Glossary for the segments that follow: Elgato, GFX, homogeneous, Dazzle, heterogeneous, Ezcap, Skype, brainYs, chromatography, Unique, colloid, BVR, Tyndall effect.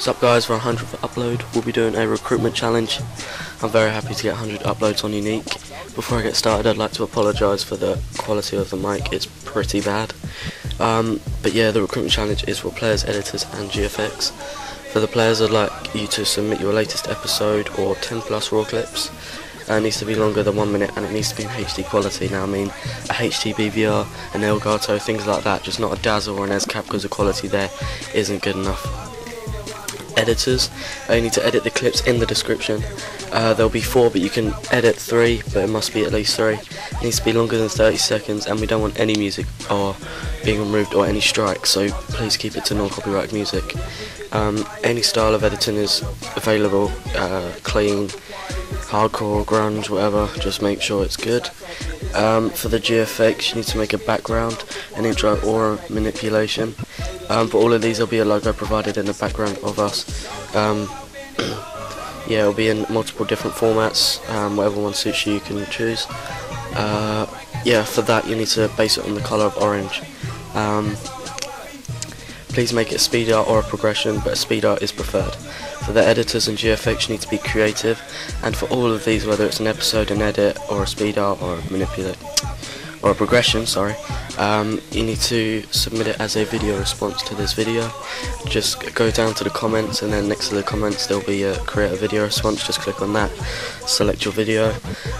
What's up guys, for our 100th upload we'll be doing a recruitment challenge. I'm very happy to get 100 uploads on Unique. Before I get started I'd like to apologise for the quality of the mic, it's pretty bad. But yeah, the recruitment challenge is for players, editors and GFX. For the players I'd like you to submit your latest episode or 10 plus raw clips. It needs to be longer than 1 minute and it needs to be in HD quality. Now I mean a HD BVR, an Elgato, things like that, just not a Dazzle or an Ezcap because the quality there isn't good enough. Editors, you need to edit the clips in the description. There'll be 4 but you can edit 3, but it must be at least 3. It needs to be longer than 30 seconds and we don't want any music or being removed or any strikes, so please keep it to non-copyright music. Any style of editing is available, clean, hardcore, grunge, whatever, just make sure it's good. For the GFX you need to make a background, an intro or a manipulation. For all of these there'll be a logo provided in the background of us. Yeah, it'll be in multiple different formats, whatever one suits you can choose. Yeah, for that you need to base it on the colour of orange. Please make it a speed art or a progression, but a speed art is preferred. For the editors and GFX you need to be creative, and for all of these, whether it's an episode, an edit, or a speed art, or a progression, sorry, you need to submit it as a video response to this video. Just go down to the comments and then next to the comments there'll be a create a video response, just click on that, select your video.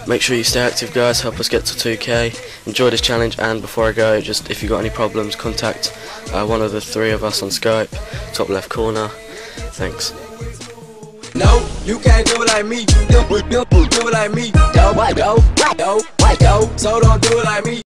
Make sure you stay active guys, help us get to 2k, enjoy this challenge, and before I go, just if you've got any problems contact one of the 3 of us on Skype, top left corner. Thanks. No, you can't do it like me, do it like me, so don't do it like me.